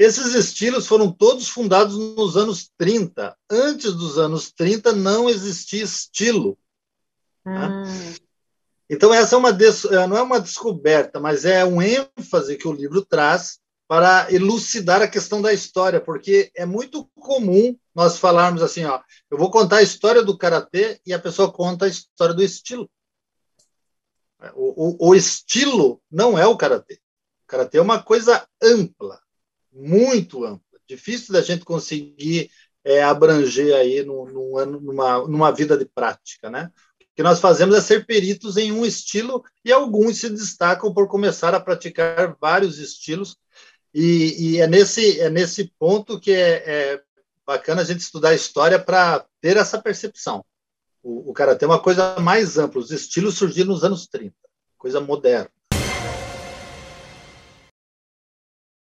Esses estilos foram todos fundados nos anos 30. Antes dos anos 30, não existia estilo. Né? Então, essa é uma não é uma descoberta, mas é um ênfase que o livro traz para elucidar a questão da história, porque é muito comum nós falarmos assim, ó, eu vou contar a história do karatê e a pessoa conta a história do estilo. O estilo não é o karatê. O karatê é uma coisa ampla, muito ampla, difícil da gente conseguir abranger aí numa vida de prática, né? O que nós fazemos é ser peritos em um estilo e alguns se destacam por começar a praticar vários estilos e é nesse ponto que é bacana a gente estudar a história para ter essa percepção. O karatê é uma coisa mais ampla, os estilos surgiram nos anos 30, coisa moderna.